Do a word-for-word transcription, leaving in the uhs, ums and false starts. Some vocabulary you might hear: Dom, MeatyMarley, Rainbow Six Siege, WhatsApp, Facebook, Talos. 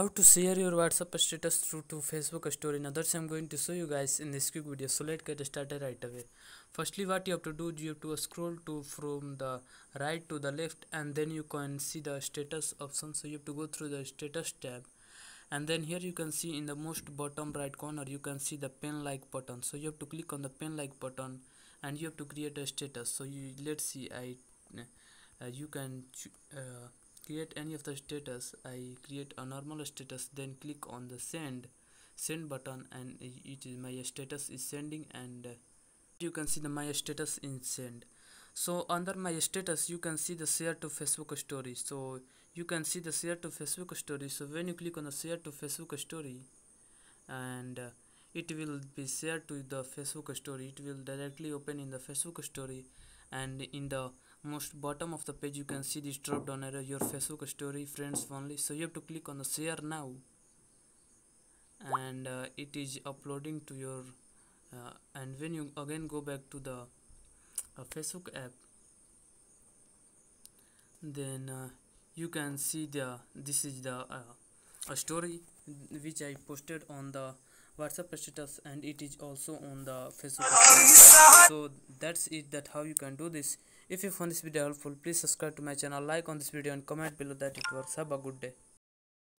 How to share your WhatsApp status through to Facebook story and others I'm going to show you guys in this quick video. So let's get started right away. Firstly, what you have to do, you have to scroll to from the right to the left, and then you can see the status option. So you have to go through the status tab, and then here you can see in the most bottom right corner you can see the pen like button. So you have to click on the pen like button and you have to create a status. So you let's see I uh, you can uh, create any of the status. I create a normal status, then click on the send send button, and it is my status is sending, and uh, you can see the my status in send. So under my status you can see the share to Facebook story. So you can see the share to Facebook story. So when you click on the share to Facebook story, and uh, it will be shared to the Facebook story, it will directly open in the Facebook story, and in the most bottom of the page you can see this drop down arrow, your Facebook story friends only. So you have to click on the share now, and uh, it is uploading to your uh, and when you again go back to the uh, Facebook app, then uh, you can see the this is the uh, a story which I posted on the WhatsApp status, and it is also on the Facebook account. So that's it, that how you can do this. If you found this video helpful, please subscribe to my channel, like on this video and comment below that it works. Have a good day.